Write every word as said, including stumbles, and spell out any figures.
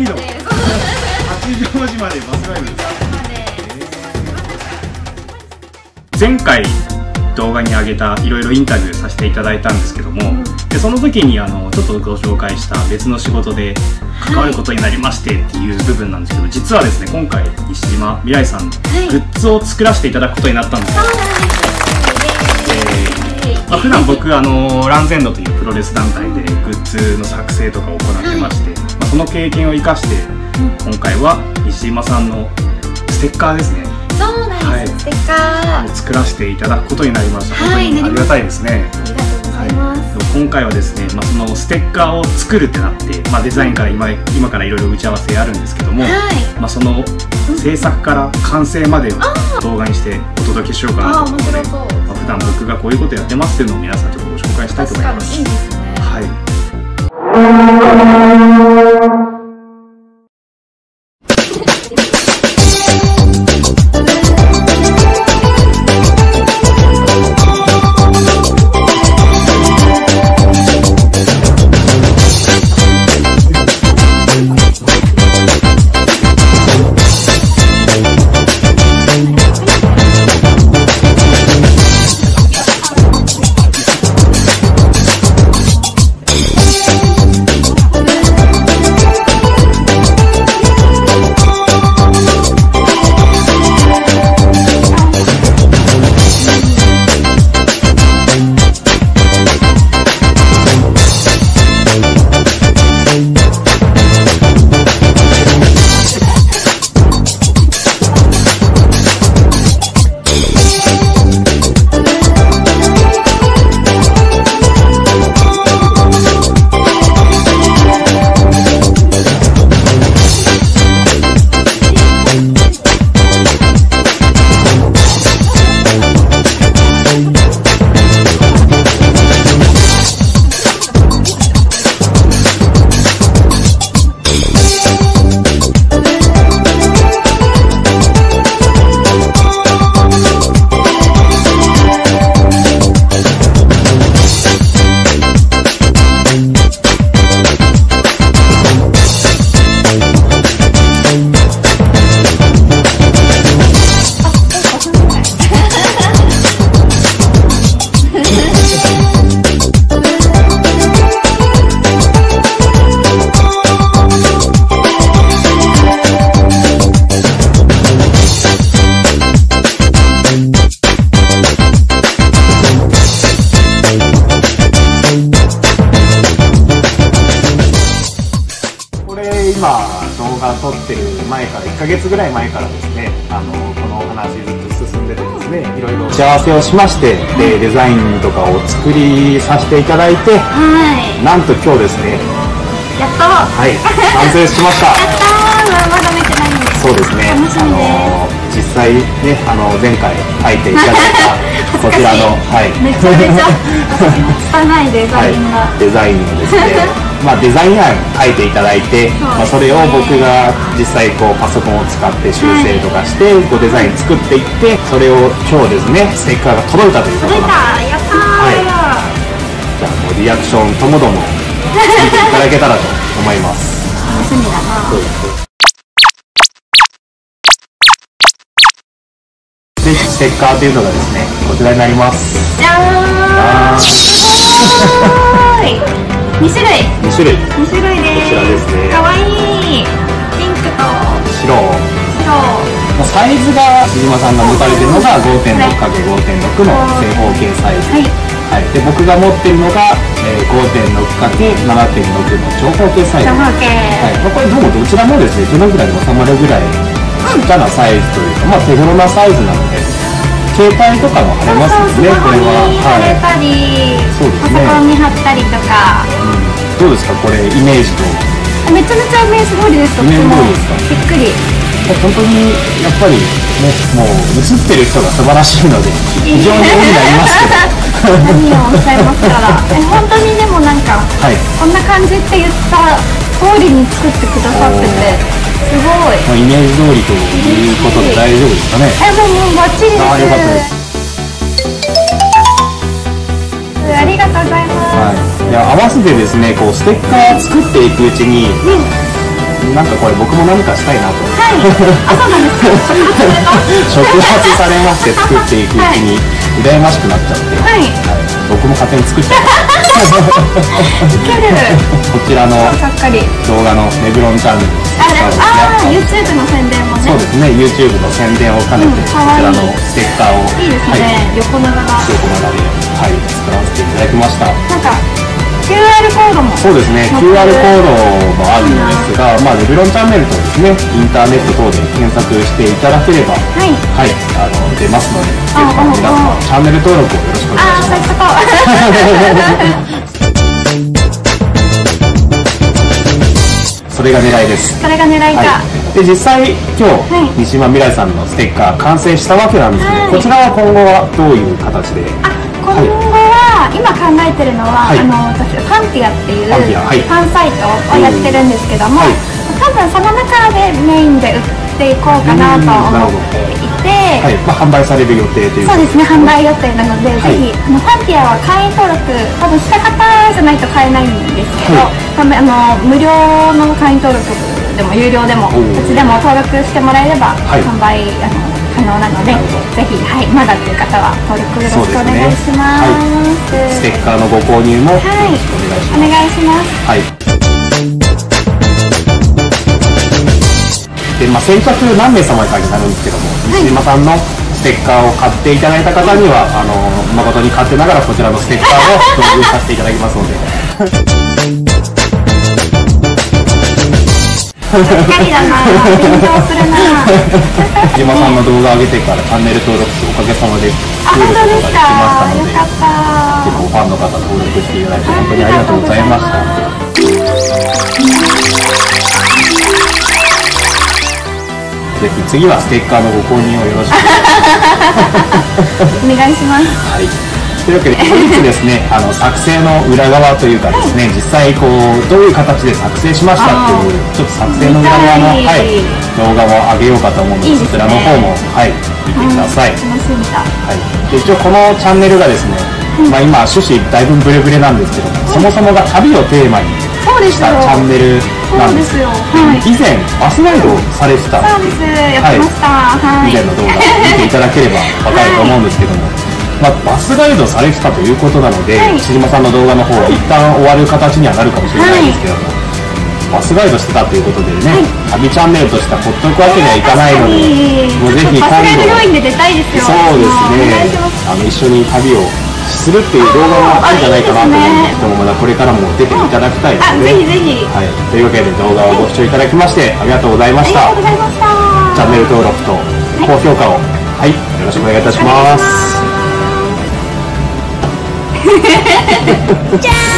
いの。暑い表示まで間違えるんですか。前回動画に上げたいろいろインタビューさせていただいたんですけども、うん、でその時にあのちょっとご紹介した別の仕事で関わることになりましてっていう部分なんですけど、はい、実はですね今回西島未来さんのグッズを作らせていただくことになったんですよ。普段僕あのランゼンドというプロレス団体でグッズの作成とかを行ってまして、はい、まあ、その経験を生かして、うん、今回は西島さんのステッカーですね。そうなんです、はい、ステッカーを作らせていただくことになりました。本当にありがたいですね。ありがとうございます。はい、今回はですね、まあ、そのステッカーを作るってなって、まあ、デザインから今、今からいろいろ打ち合わせあるんですけども、はい、まあその制作から完成までを動画にしてお届けしようかなと思って、まあ、普段僕がこういうことやってますっていうのを皆さんちょっとご紹介したいと思います。いいですね。はい。撮ってる前からいっかげつぐらい前からですね、あのこのお話ずっと進んでてですね、いろいろ打ち合わせをしまして、でデザインとかを作りさせていただいて、はい、なんと今日ですね、やっと、はい、完成しました。やったー、まだ見てないんです。そうですね。あの実際ね、あの前回書いていただいたこちらのはい、めちゃめちゃ拙いデザインが、はい、デザインをですね。まあデザイン案書いていただいて、まあそれを僕が実際こうパソコンを使って修正とかしてこうデザイン作っていって、それを今日ですねステッカーが届いたということなんです。はい、じゃあもうリアクションともども見ていただけたらと思います。楽しみだな。でステッカーというのがですねこちらになります。じゃーん、に種類、に種類、に種類です。こちらですね。可愛いピンクと白。白。サイズが西島さんが持たれているのが ごてんろくかけるごてんろく の正方形サイズ。はい。で僕が持っているのが ごてんろくかけるななてんろく の長方形サイズ。長方形。はい。これどうもどちらもですね手のひらに収まるぐらい小さなサイズというか、まあ手頃なサイズなので。携帯とかも貼れますよね。これは貼れたり、パソコンに貼ったりとか。どうですかこれイメージと。めちゃめちゃイメージ通りです。イメージ通りですか。びっくり。本当にやっぱりね、もう映ってる人が素晴らしいので非常に多いなりますけど。何をおっしゃいますから。本当にでもなんかこんな感じって言った通りに作ってくださってて。すごい。イメージ通りということで大丈夫ですかね。え、もうバッチリです。あ、よかったです。ありがとうございます。はい。いや合わせてですね、こうステッカー作っていくうちに、うん、なんかこれ僕も何かしたいなと。はい、あ、そうなんですか。触発されまして作っていくうちに羨ましくなっちゃって、はい、僕も勝手に作っちゃいました。こちらの動画のメブロンちゃんですね。あ、YouTube の宣伝もね。そうですね、YouTube の宣伝を兼ねてこちらのステッカーをいいですね、横長が横長ではい作らせていただきました。なんか。キューアール コードもそうですね、キューアール コードもあるんですが、まあ、レブロンチャンネルとですね、インターネット等で検索していただければ、はい、はい、あの出ますので、ぜひ皆様チャンネル登録をよろしくお願いします。それが狙いです。それが狙いか。はい、で実際今日、はい、西島未来さんのステッカー完成したわけなんですけど、はい、こちらは今後はどういう形で？あ、今後は、はい、今考えてるのは、はい、あの私ファンティアっていうファンサイトをやってるんですけども、はい、多分その中でメインで売っていこうかなと思っていて、はい、まあ、販売される予定という。そうですね、販売予定なので、はい、ぜひあのファンティアは会員登録多分した方じゃないと買えないんですけど、はい、あの無料の会員登録でも有料でもどっちでも登録してもらえれば販売、はい、あの可能なので、ぜひ、はい、まだという方は登録よろしくお願いします。はい、ステッカーのご購入もよろしくお願いします。はい、お願いします。はい。で、まあ、先着何名様かになるんですけども、西島さんのステッカーを買っていただいた方には、あの誠に勝手ながらこちらのステッカーを購入させていただきますので。しっかりだな、緊張するな。西島さんの動画上げてからチャンネル登録数おかげさまで登録ができましたので、結構ファンの方登録していただいて本当にありがとうございました。ぜひ次はステッカーのご購入をよろしくお願いします。お願いします。はい、というわけで本日ですね、あの作成の裏側というかですね、はい、実際こうどういう形で作成しましたっていうちょっと作成の裏側の、はい、動画を上げようかと思うので、いいですね、そちらの方も、はい、見てください。はい、で一応このチャンネルがですね、うん、まあ今趣旨だいぶブレブレなんですけど、うん、そもそもが旅をテーマにしたチャンネルなんです。以前バスガイドをされてたんです。以前の動画見ていただければ分かると思うんですけども、はい、まあ、バスガイドされてたということなので、西島さんの動画の方は一旦終わる形にはなるかもしれないんですけども、バスガイドしてたということでね、旅チャンネルとしてはほっとくわけにはいかないので、もうぜひ今度、そうですね、あの一緒に旅をするっていう動画もあるんじゃないかなと思うんですけども、またこれからも出ていただきたいので、というわけで動画をご視聴いただきましてありがとうございました。チャンネル登録と高評価を、はい、よろしくお願いいたします。じゃーん。